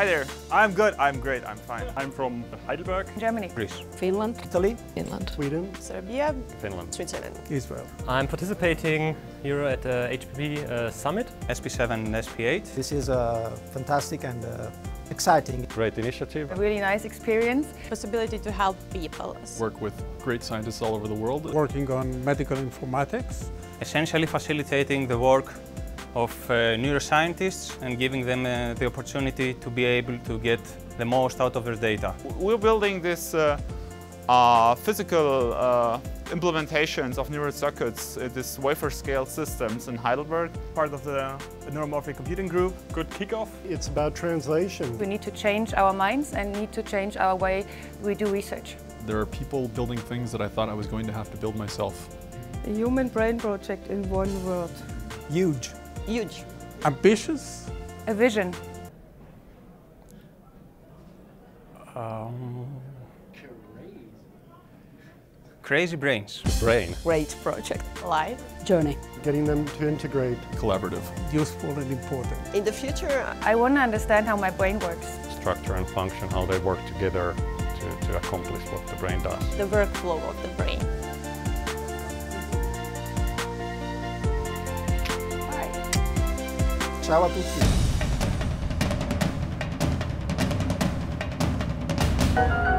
Hi there. I'm good. I'm great. I'm fine. I'm from Heidelberg. Germany. Greece. Finland. Italy. Finland. Sweden. Serbia. Finland. Switzerland. Israel. I'm participating here at the HBP Summit. SP7 and SP8. This is fantastic and exciting. Great initiative. A really nice experience. Possibility to help people. Work with great scientists all over the world. Working on medical informatics. Essentially facilitating the work of neuroscientists and giving them the opportunity to be able to get the most out of their data. We're building this physical implementations of neural circuits, this wafer scale systems in Heidelberg. Part of the Neuromorphic Computing Group. Good kickoff. It's about translation. We need to change our minds and need to change our way we do research. There are people building things that I thought I was going to have to build myself. The Human Brain Project in one word. Huge. Huge. Ambitious. A vision. Crazy brains. Brain. Great project. Life. Journey. Getting them to integrate. Collaborative. Useful and important. In the future, I want to understand how my brain works. Structure and function, how they work together to accomplish what the brain does. The workflow of the brain. Ciao a tutti.